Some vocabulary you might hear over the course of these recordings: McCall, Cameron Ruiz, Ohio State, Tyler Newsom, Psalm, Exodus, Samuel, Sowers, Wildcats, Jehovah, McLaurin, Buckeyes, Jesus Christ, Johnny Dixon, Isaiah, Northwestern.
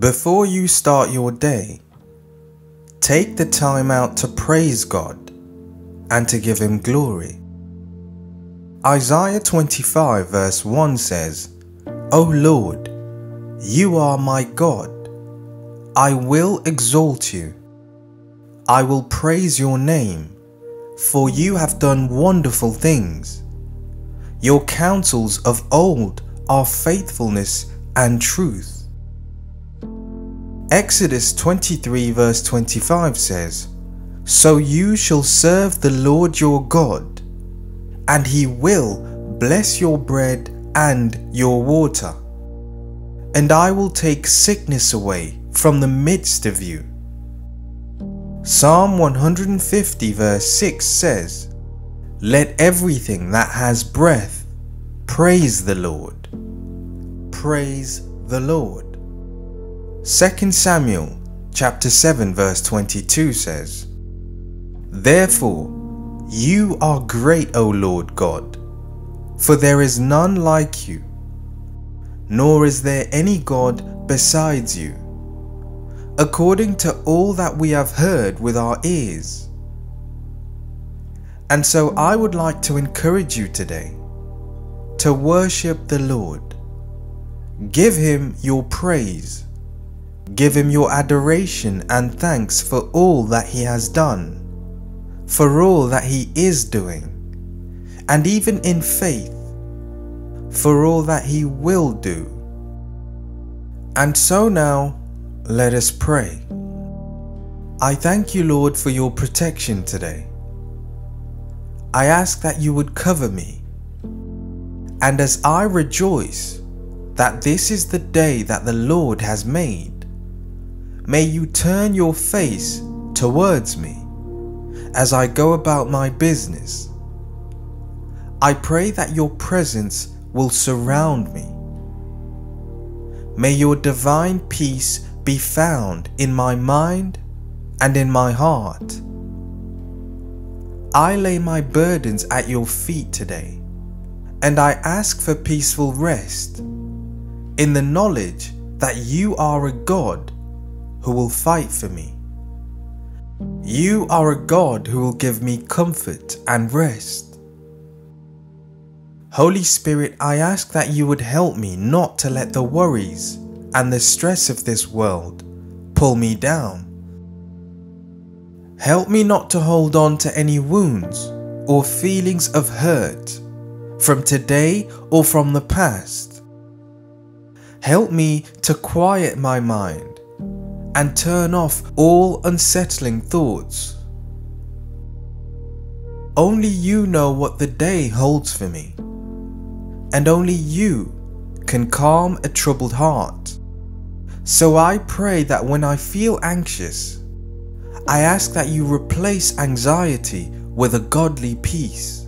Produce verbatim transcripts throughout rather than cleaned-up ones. Before you start your day, take the time out to praise God and to give Him glory. Isaiah twenty-five verse one says, O Lord, you are my God. I will exalt you. I will praise your name, for you have done wonderful things. Your counsels of old are faithfulness and truth. Exodus twenty-three verse twenty-five says, So you shall serve the Lord your God, and he will bless your bread and your water. And I will take sickness away from the midst of you. Psalm one hundred fifty verse six says, Let everything that has breath praise the Lord. Praise the Lord. Second Samuel chapter seven verse twenty-two says, Therefore you are great, O Lord God, for there is none like you, nor is there any God besides you, according to all that we have heard with our ears. And so I would like to encourage you today to worship the Lord. Give Him your praise. Give Him your adoration and thanks for all that He has done, for all that He is doing, and even in faith, for all that He will do. And so now, let us pray. I thank you, Lord, for your protection today. I ask that you would cover me, and as I rejoice that this is the day that the Lord has made, may you turn your face towards me as I go about my business. I pray that your presence will surround me. May your divine peace be found in my mind and in my heart. I lay my burdens at your feet today, and I ask for peaceful rest in the knowledge that you are a God who will fight for me. You are a God who will give me comfort and rest. Holy Spirit, I ask that you would help me not to let the worries and the stress of this world pull me down. Help me not to hold on to any wounds or feelings of hurt from today or from the past. Help me to quiet my mind and turn off all unsettling thoughts. Only you know what the day holds for me, and only you can calm a troubled heart. So I pray that when I feel anxious, I ask that you replace anxiety with a godly peace.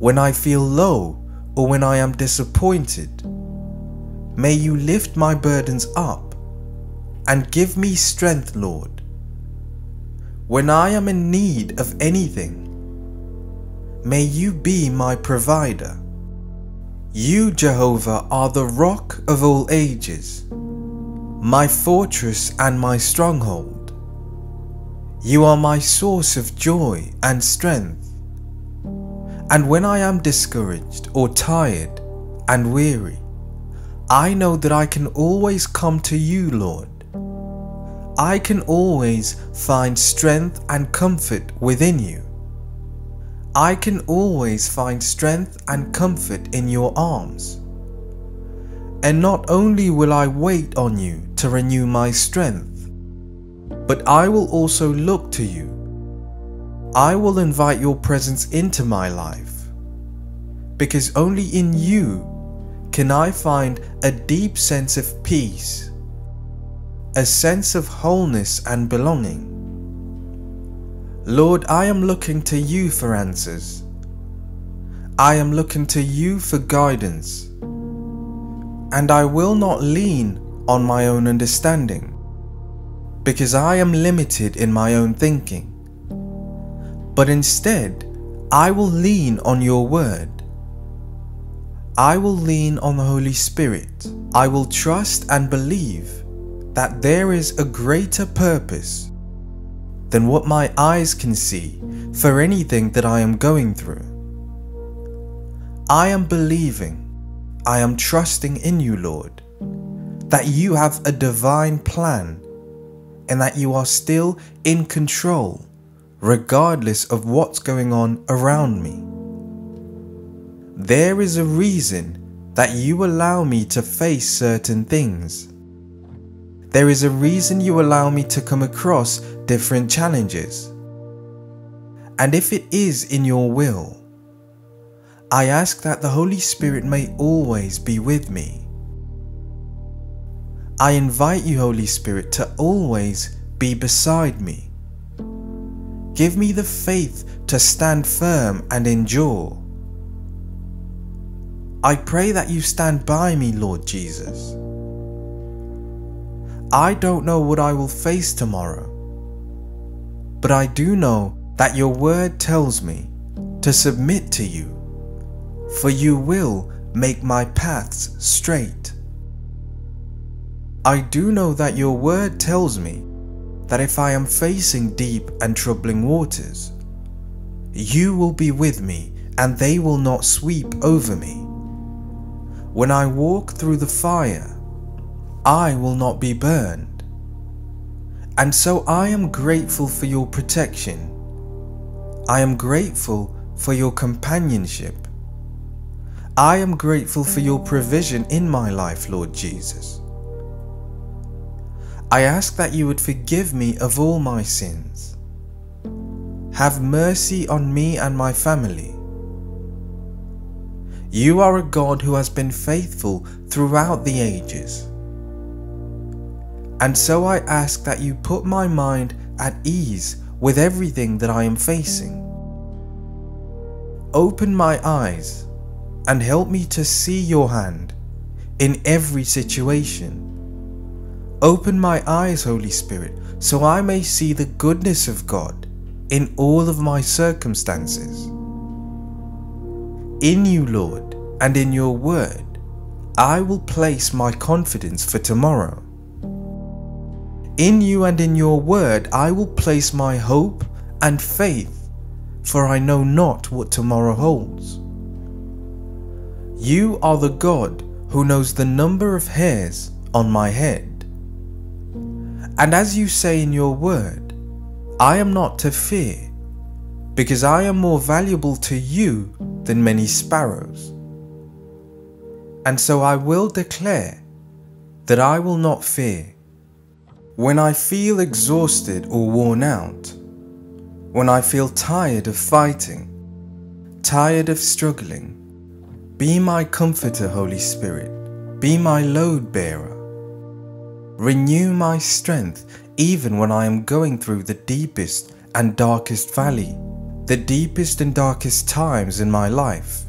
When I feel low or when I am disappointed, may you lift my burdens up and give me strength, Lord. When I am in need of anything, may you be my provider. You, Jehovah, are the rock of all ages, my fortress and my stronghold. You are my source of joy and strength. And when I am discouraged or tired and weary, I know that I can always come to you, Lord. I can always find strength and comfort within you. I can always find strength and comfort in your arms. And not only will I wait on you to renew my strength, but I will also look to you. I will invite your presence into my life, because only in you can I find a deep sense of peace, a sense of wholeness and belonging. Lord, I am looking to you for answers. I am looking to you for guidance. And I will not lean on my own understanding, because I am limited in my own thinking. But instead, I will lean on your word. I will lean on the Holy Spirit. I will trust and believe that there is a greater purpose than what my eyes can see for anything that I am going through. I am believing, I am trusting in you, Lord, that you have a divine plan and that you are still in control regardless of what's going on around me. There is a reason that you allow me to face certain things. There is a reason you allow me to come across different challenges. And if it is in your will, I ask that the Holy Spirit may always be with me. I invite you, Holy Spirit, to always be beside me. Give me the faith to stand firm and endure. I pray that you stand by me, Lord Jesus. I don't know what I will face tomorrow, but I do know that your word tells me to submit to you, for you will make my paths straight. I do know that your word tells me that if I am facing deep and troubling waters, you will be with me and they will not sweep over me. When I walk through the fire, I will not be burned. And so I am grateful for your protection. I am grateful for your companionship. I am grateful for your provision in my life, Lord Jesus. I ask that you would forgive me of all my sins. Have mercy on me and my family. You are a God who has been faithful throughout the ages. And so I ask that you put my mind at ease with everything that I am facing. Open my eyes and help me to see your hand in every situation. Open my eyes, Holy Spirit, so I may see the goodness of God in all of my circumstances. In you, Lord, and in your word, I will place my confidence for tomorrow. In you and in your word, I will place my hope and faith, for I know not what tomorrow holds. You are the God who knows the number of hairs on my head. And as you say in your word, I am not to fear, because I am more valuable to you than many sparrows. And so I will declare that I will not fear. When I feel exhausted or worn out, when I feel tired of fighting, tired of struggling, be my comforter, Holy Spirit, be my load bearer. Renew my strength even when I am going through the deepest and darkest valley, the deepest and darkest times in my life.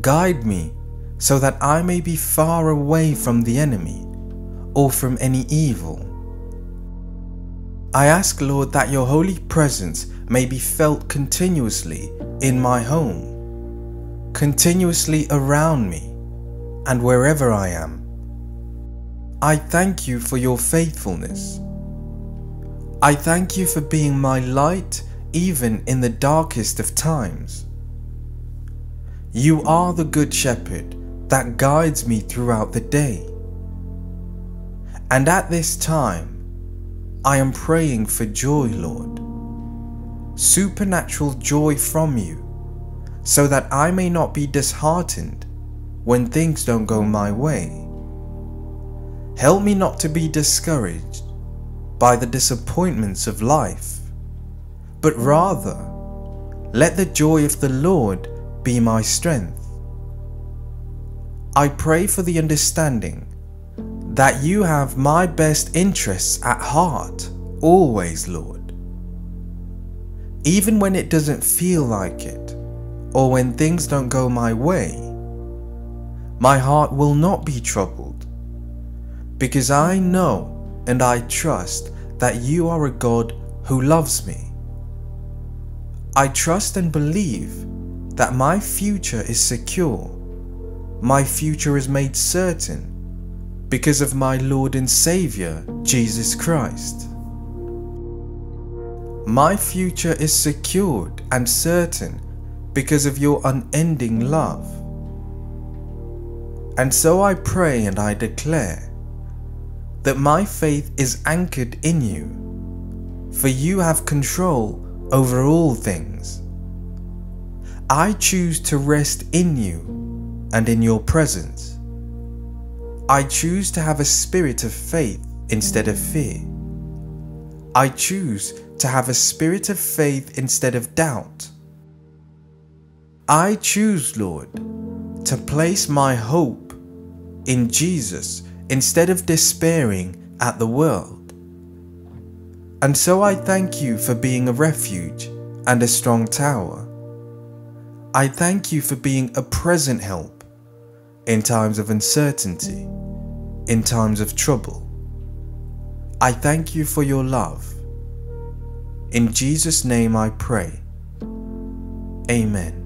Guide me so that I may be far away from the enemy or from any evil. I ask, Lord, that your holy presence may be felt continuously in my home, continuously around me, and wherever I am. I thank you for your faithfulness. I thank you for being my light even in the darkest of times. You are the good shepherd that guides me throughout the day. And at this time, I am praying for joy, Lord, supernatural joy from you, so that I may not be disheartened when things don't go my way. Help me not to be discouraged by the disappointments of life, but rather, let the joy of the Lord be my strength. I pray for the understanding that you have my best interests at heart, always, Lord. Even when it doesn't feel like it, or when things don't go my way, my heart will not be troubled, because I know and I trust that you are a God who loves me. I trust and believe that my future is secure, my future is made certain, because of my Lord and Saviour, Jesus Christ. My future is secured and certain because of your unending love. And so I pray and I declare that my faith is anchored in you, for you have control over all things. I choose to rest in you and in your presence. I choose to have a spirit of faith instead of fear. I choose to have a spirit of faith instead of doubt. I choose, Lord, to place my hope in Jesus instead of despairing at the world. And so I thank you for being a refuge and a strong tower. I thank you for being a present help in times of uncertainty, in times of trouble. I thank you for your love. In Jesus' name I pray. Amen.